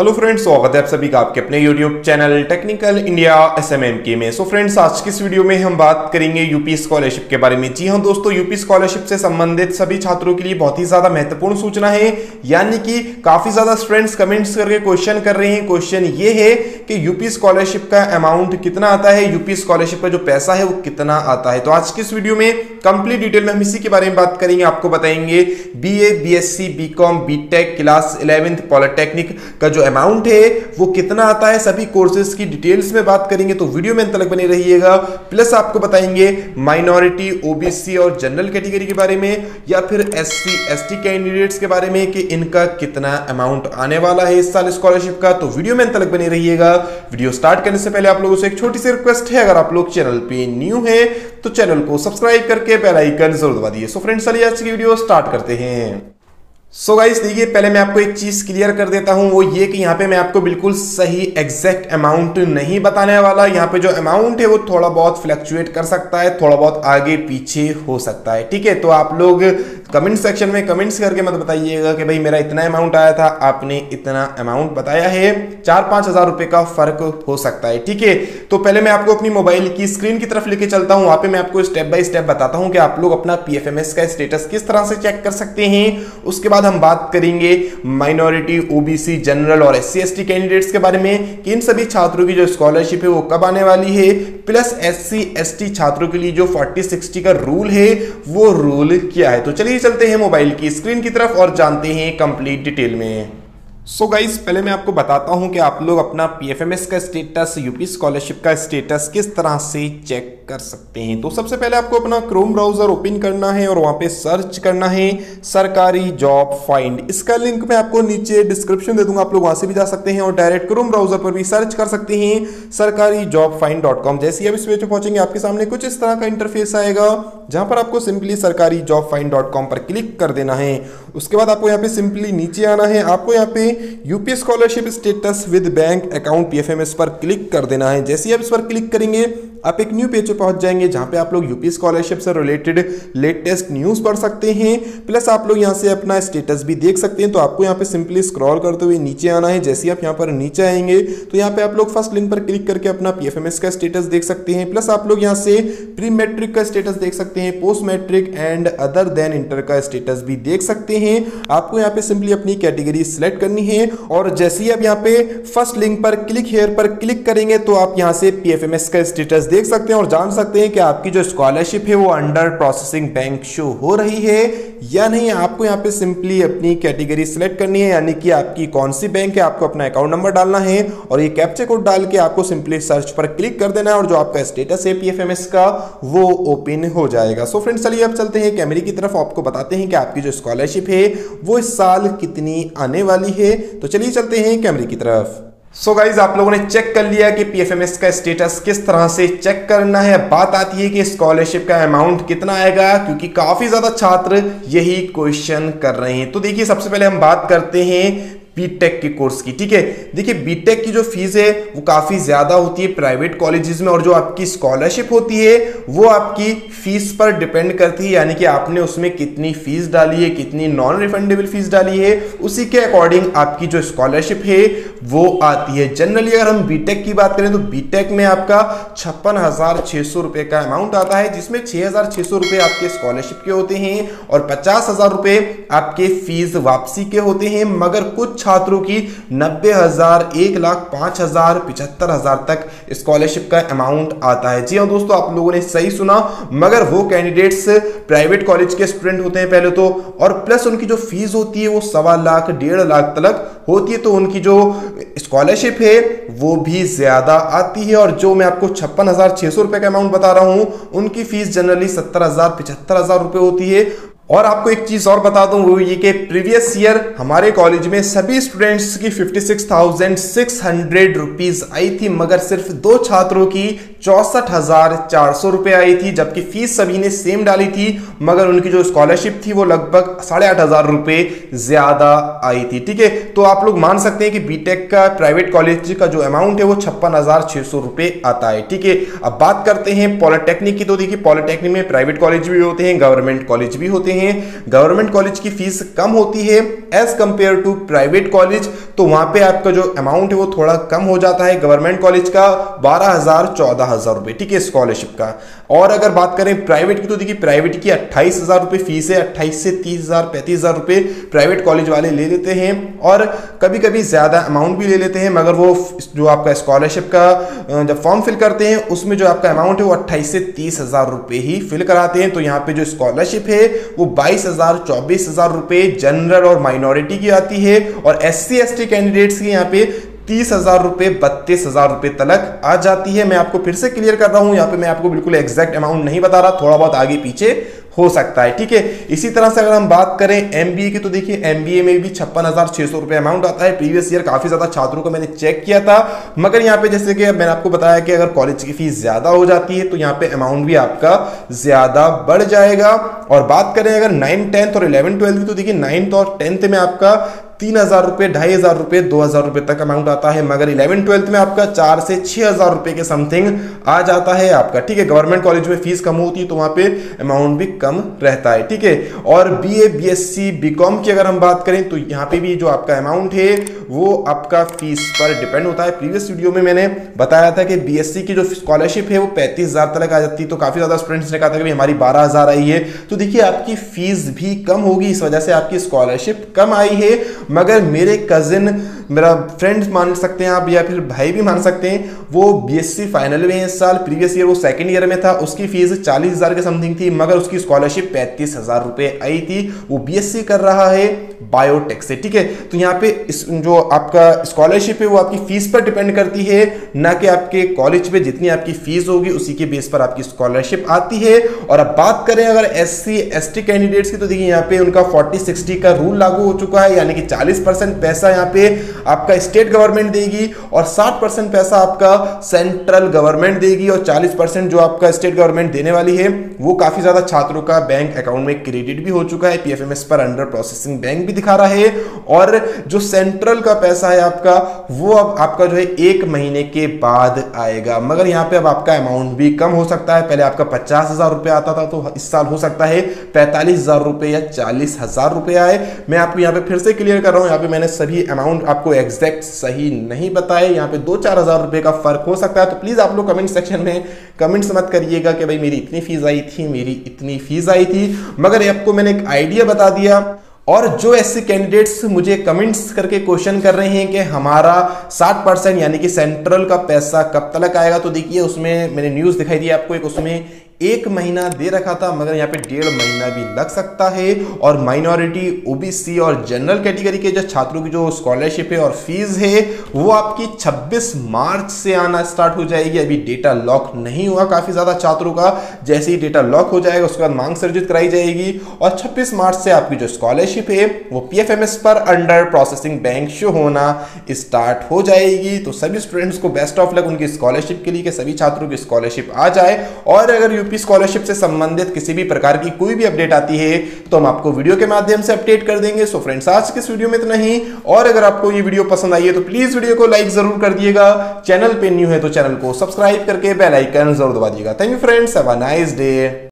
Hello friends, स्वागत है आप सभी का आपके अपने YouTube channel technical India SMMK में। सो फ्रेंड्स, आज की इस वीडियो में हम बात करेंगे यूपी स्कॉलरशिप के बारे में। जी हाँ दोस्तों, यूपी स्कॉलरशिप से संबंधित सभी छात्रों के लिए बहुत ही ज़्यादा महत्वपूर्ण सूचना है, यानी कि काफ़ी ज़्यादा स्टूडेंट्स कमेंट्स करके क्वेश्चन कर रहे हैं। क्वेश्चन ये है कि यूपी स्कॉलरशिप का अमाउंट कितना आता है, यूपी स्कॉलरशिप का जो पैसा है वो कितना आता है। तो आज की इस वीडियो में कंप्लीट डिटेल में हम इसी के बारे में बात करेंगे, आपको बताएंगे BA, BSc, B.Com, B.Tech, class 11th polytechnic का जो अमाउंट है वो कितना आता है, सभी कोर्सेज की डिटेल्स में बात करेंगे। तो वीडियो में अंत तक बने रहिएगा। प्लस आपको बताएंगे माइनॉरिटी, ओबीसी और जनरल कैटेगरी के बारे में, या फिर एससी एसटी कैंडिडेट्स के बारे में कि इनका कितना अमाउंट आने वाला है इस साल स्कॉलरशिप का। तो वीडियो में अंत तक बने रहिएगा। वीडियो स्टार्ट करने से पहले आप लोगों से एक छोटी सी रिक्वेस्ट है, अगर आप लोग चैनल पे न्यू है तो चैनल को सब्सक्राइब करके बेल आइकन जरूर दबा दीजिए। सो फ्रेंड्स, चलिए आज की वीडियो स्टार्ट करते हैं। सो गाइस देखिए, पहले मैं आपको एक चीज़ क्लियर कर देता हूँ, वो ये कि यहाँ पे मैं आपको बिल्कुल सही एग्जैक्ट अमाउंट नहीं बताने वाला। यहाँ पे जो अमाउंट है वो थोड़ा बहुत फ्लक्चुएट कर सकता है, थोड़ा बहुत आगे पीछे हो सकता है, ठीक है। तो आप लोग कमेंट सेक्शन में कमेंट्स करके मत बताइएगा कि भाई मेरा इतना अमाउंट आया था, आपने इतना अमाउंट बताया है। 4-5 हज़ार रुपये का फर्क हो सकता है, ठीक है। तो पहले मैं आपको अपनी मोबाइल की स्क्रीन की तरफ लेके चलता हूँ, वहाँ पे मैं आपको स्टेप बाय स्टेप बताता हूँ कि आप लोग अपना PFMS का स्टेटस किस तरह से चेक कर सकते हैं। उसके बाद हम बात करेंगे माइनॉरिटी, OBC, जनरल और SC ST कैंडिडेट्स के बारे में कि इन सभी छात्रों की जो स्कॉलरशिप है वो कब आने वाली है। प्लस SC ST छात्रों के लिए जो 40-60 का रूल है वो रूल क्या है। तो चलिए चलते हैं मोबाइल की स्क्रीन की तरफ और जानते हैं कंप्लीट डिटेल में। सो गाइस, पहले मैं आपको बताता हूं कि आप लोग अपना PFMS का स्टेटस, यूपी स्कॉलरशिप का स्टेटस किस तरह से चेक कर सकते हैं। तो सबसे पहले आपको अपना क्रोम ब्राउज़र ओपन करना है और वहां पे सर्च करना है सरकारी जॉब फाइंड। इसका लिंक मैं आपको नीचे डिस्क्रिप्शन दे दूंगा, आप लोग वहां से भी जा सकते हैं और डायरेक्ट क्रोम ब्राउज़र पर भी सर्च कर सकते हैं sarkarijobfind.com। जैसे ही आप इस पेज पर पहुंचेंगे आपके सामने कुछ इस तरह का इंटरफेस आएगा, जहाँ पर आपको सिंपली sarkarijobfind.com पर क्लिक कर देना है। उसके बाद आपको यहाँ पे सिंपली नीचे आना है, आपको यहाँ पे UP scholarship status with bank account PFMS पर क्लिक कर देना है। जैसे ही आप इस पर क्लिक करेंगे आप एक न्यू पेज पे पहुंच जाएंगे, जहाँ पे आप लोग यूपी स्कॉलरशिप से रिलेटेड लेटेस्ट न्यूज़ पढ़ सकते हैं। प्लस आप लोग यहाँ से अपना स्टेटस भी देख सकते हैं। तो आपको यहाँ पे सिंपली स्क्रॉल करते हुए नीचे आना है। जैसे ही आप यहाँ पर नीचे आएंगे तो यहाँ पे आप लोग फर्स्ट लिंक पर क्लिक करके अपना PFMS का स्टेटस देख सकते हैं। प्लस आप लोग यहाँ से प्री मैट्रिक का स्टेटस देख सकते हैं, post matric and other than inter का स्टेटस भी देख सकते हैं। आपको यहाँ पे सिंपली अपनी कैटेगरी सिलेक्ट करनी है और जैसे ही आप यहाँ पे फर्स्ट लिंक पर क्लिक हेयर पर क्लिक करेंगे तो आप यहाँ से PFMS का स्टेटस देख सकते हैं और जान सकते हैं कि आपकी जो स्कॉलरशिप है वो अंडर प्रोसेसिंग बैंक शो हो रही है या नहीं। आपको यहाँ पे सिंपली अपनी कैटेगरी सिलेक्ट करनी है, यानी कि आपकी कौन सी बैंक है, आपको अपना अकाउंट नंबर डालना है और ये कैप्चा कोड डाल के आपको सिंपली सर्च पर क्लिक कर देना है और जो आपका स्टेटस है PFMS का वो ओपन हो जाएगा। सो फ्रेंड्स, चलिए अब चलते हैं कैमरे की तरफ, आपको बताते हैं कि आपकी जो स्कॉलरशिप है वो इस साल कितनी आने वाली है। तो चलिए चलते हैं कैमरे की तरफ। सो गाइज, आप लोगों ने चेक कर लिया कि PFMS का स्टेटस किस तरह से चेक करना है। बात आती है कि स्कॉलरशिप का अमाउंट कितना आएगा, क्योंकि काफ़ी ज़्यादा छात्र यही क्वेश्चन कर रहे हैं। तो देखिए, सबसे पहले हम बात करते हैं B.Tech के कोर्स की, ठीक है। देखिए, B.Tech की जो फीस है वो काफ़ी ज़्यादा होती है प्राइवेट कॉलेजेस में, और जो आपकी स्कॉलरशिप होती है वो आपकी फीस पर डिपेंड करती है, यानी कि आपने उसमें कितनी फीस डाली है, कितनी नॉन रिफंडेबल फीस डाली है, उसी के अकॉर्डिंग आपकी जो स्कॉलरशिप है वो आती है। जनरली अगर हम B.Tech की बात करें तो B.Tech में आपका 56,600 रुपये का अमाउंट आता है, जिसमें 6,600 रुपये आपके स्कॉलरशिप के होते हैं और 50,000 रुपये आपके फीस वापसी के होते हैं। मगर कुछ छात्रों की 90,000, 1,05,000, 75,000 तक स्कॉलरशिप का अमाउंट आता है। जी हाँ दोस्तों, आप लोगों ने सही सुना, मगर वो कैंडिडेट्स प्राइवेट कॉलेज के स्टूडेंट होते हैं पहले तो, और प्लस उनकी जो फीस होती है वो 1.25 लाख 1.5 लाख तक होती है, तो उनकी जो स्कॉलरशिप है वो भी ज़्यादा आती है। और जो मैं आपको 56,600 रुपये का अमाउंट बता रहा हूँ, उनकी फीस जनरली 70,000 75,000 रुपये होती है। और आपको एक चीज़ और बता दूं, वो ये कि प्रीवियस ईयर हमारे कॉलेज में सभी स्टूडेंट्स की 56,600 रुपीज़ आई थी, मगर सिर्फ 2 छात्रों की 64,400 रुपये आई थी, जबकि फीस सभी ने सेम डाली थी, मगर उनकी जो स्कॉलरशिप थी वो लगभग 8,500 रुपये ज़्यादा आई थी, ठीक है। तो आप लोग मान सकते हैं कि B.Tech का प्राइवेट कॉलेज का जो अमाउंट है वो 56,600 रुपये आता है, ठीक है। अब बात करते हैं पॉलिटेक्निक की। तो देखिए, पॉलिटेक्निक में प्राइवेट कॉलेज भी होते हैं, गवर्नमेंट कॉलेज भी होते हैं। है, गवर्नमेंट कॉलेज की फीस कम होती है as compare to private college, तो वहाँ पे आपका जो अमाउंट है वो थोड़ा कम हो जाता है गवर्नमेंट कॉलेज का 12,000-14,000 रुपये, ठीक है, स्कॉलरशिप का। और अगर बात करें प्राइवेट की तो देखिए प्राइवेट की 28,000 रुपये फीस है, 28 से 30,000-35,000 रुपये प्राइवेट कॉलेज वाले ले लेते हैं और कभी कभी ज़्यादा अमाउंट भी ले लेते हैं, मगर वो जो आपका स्कॉलरशिप का जब फॉर्म फिल करते हैं उसमें जो आपका अमाउंट है वो 28 से 30,000 रुपये ही फिल कराते हैं। तो यहाँ पे जो स्कॉलरशिप है वो 22,000-24,000 रुपये जनरल और माइनॉरिटी की आती है और SC/ST कैंडिडेट्स की यहाँ पे 30,000 रुपये 32,000 रुपये तक आ जाती है। मैं आपको फिर से क्लियर कर रहा हूँ, यहाँ पे मैं आपको बिल्कुल एग्जैक्ट अमाउंट नहीं बता रहा, थोड़ा बहुत आगे पीछे हो सकता है, ठीक है। इसी तरह से अगर हम बात करें MBA की तो देखिए MBA में भी 56,600 रुपये अमाउंट आता है। प्रीवियस ईयर काफ़ी ज़्यादा छात्रों को मैंने चेक किया था, मगर यहाँ पे जैसे कि मैंने आपको बताया कि अगर कॉलेज की फीस ज़्यादा हो जाती है तो यहाँ पे अमाउंट भी आपका ज़्यादा बढ़ जाएगा। और बात करें अगर 9th, 10th और 11th, 12th की तो देखिए 9th और 10th में आपका 3,000 रुपये, 2,500 रुपये, 2,000 रुपये तक अमाउंट आता है, मगर 11th, 12th में आपका 4,000 से 6,000 रुपये के समथिंग आ जाता है आपका, ठीक है। गवर्नमेंट कॉलेज में फीस कम होती है तो वहाँ पे अमाउंट भी कम रहता है, ठीक है। और BA, B.Sc, B.Com की अगर हम बात करें तो यहाँ पे भी जो आपका अमाउंट है वो आपका फीस पर डिपेंड होता है। प्रीवियस वीडियो में मैंने बताया था कि BSc की जो स्कॉलरशिप है वो 35,000 तक आ जाती है, तो काफ़ी ज़्यादा स्टूडेंट्स ने कहा था कि हमारी 12,000 आई है, तो देखिए आपकी फीस भी कम होगी, इस वजह से आपकी स्कॉलरशिप कम आई है। मगर मेरे कज़िन, मेरा फ्रेंड मान सकते हैं आप, या फिर भाई भी मान सकते हैं, वो BSc फाइनल में है इस साल, प्रीवियस ईयर वो सेकंड ईयर में था, उसकी फीस 40,000 के समथिंग थी, मगर उसकी स्कॉलरशिप 35,000 रुपये आई थी। वो BSc कर रहा है बायोटेक से, ठीक है। तो यहाँ पे जो आपका स्कॉलरशिप है वो आपकी फीस पर डिपेंड करती है, ना कि आपके कॉलेज पे। जितनी आपकी फीस होगी उसी के बेस पर आपकी स्कॉलरशिप आती है। और अब बात करें अगर SC/ST कैंडिडेट्स की तो देखिए यहाँ पे उनका 40-60 का रूल लागू हो चुका है, यानी कि 40% पैसा यहाँ पे आपका स्टेट गवर्नमेंट देगी और 60% पैसा आपका सेंट्रल गवर्नमेंट देगी, और 40% जो आपका स्टेट गवर्नमेंट देने वाली है वो काफ़ी ज़्यादा छात्रों का बैंक अकाउंट में क्रेडिट भी हो चुका है, PFMS पर अंडर प्रोसेसिंग बैंक भी दिखा रहा है। और जो सेंट्रल का पैसा है आपका वो अब आपका जो है 1 महीने के बाद आएगा, मगर यहाँ पे अब आपका अमाउंट भी कम हो सकता है। पहले आपका 50,000 रुपये आता था, तो इस साल हो सकता है 45,000 रुपये या 40,000 रुपये आए। मैं आपको यहाँ पे फिर से क्लियर कर रहा हूँ, यहाँ पे मैंने सभी अमाउंट आपको एग्जैक्ट सही नहीं बताया, यहाँ पे 2-4 हज़ार रुपये का फर्क हो सकता है। तो प्लीज़ आप लोग कमेंट सेक्शन में कमेंट्स मत करिएगा कि भाई मेरी इतनी फीस आई थी, मेरी इतनी फीस आई थी, मगर आपको मैंने एक आइडिया बता दिया। और जो SC कैंडिडेट्स मुझे कमेंट्स करके क्वेश्चन कर रहे हैं कि हमारा 60% यानी कि सेंट्रल का पैसा कब तक आएगा, तो देखिए उसमें मैंने न्यूज़ दिखाई दी आपको, एक उसमें 1 महीना दे रखा था, मगर यहाँ पे 1.5 महीना भी लग सकता है। और माइनॉरिटी, OBC और जनरल कैटेगरी के जो छात्रों की जो स्कॉलरशिप है और फीस है वो आपकी 26 मार्च से आना स्टार्ट हो जाएगी। अभी डेटा लॉक नहीं हुआ काफ़ी ज़्यादा छात्रों का, जैसे ही डेटा लॉक हो जाएगा उसके बाद मांग सर्जित कराई जाएगी और 26 मार्च से आपकी जो स्कॉलरशिप है वो PFMS पर अंडर प्रोसेसिंग बैंक शो होना स्टार्ट हो जाएगी। तो सभी स्टूडेंट्स को बेस्ट ऑफ लक उनकी स्कॉलरशिप के लिए, कि सभी छात्रों की स्कॉलरशिप आ जाए। और अगर UP स्कॉलरशिप से संबंधित किसी भी प्रकार की कोई भी अपडेट आती है तो हम आपको वीडियो के माध्यम से अपडेट कर देंगे। सो फ्रेंड्स, आज के इस वीडियो में इतना ही, और अगर आपको ये वीडियो पसंद आई है तो प्लीज वीडियो को लाइक जरूर कर दिएगा, चैनल पे न्यू है तो चैनल को सब्सक्राइब करके बेल आइकन जरूर दबा दिएगा। Thank you friends, have a nice day.